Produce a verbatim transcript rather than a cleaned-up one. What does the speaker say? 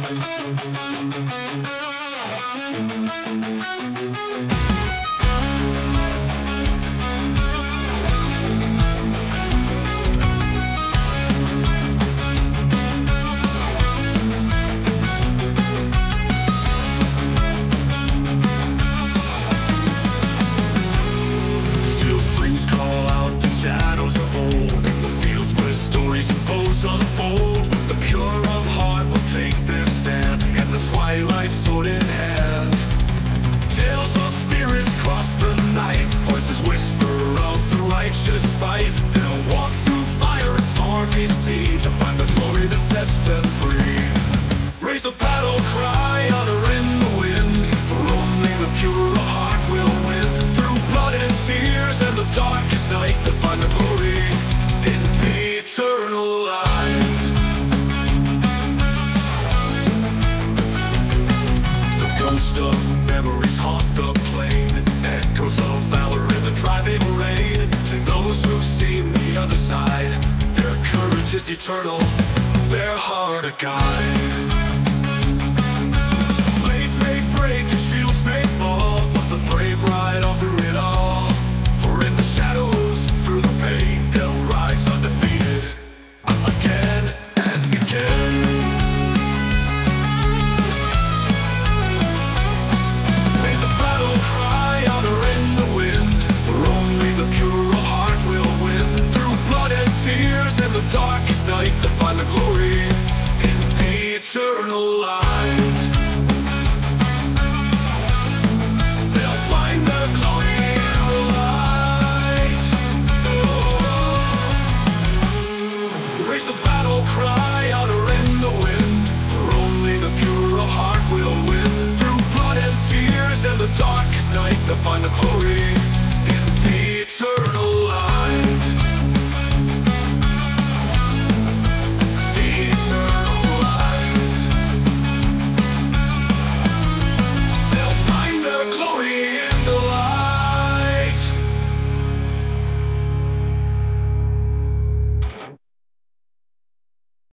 Find the glory in the eternal.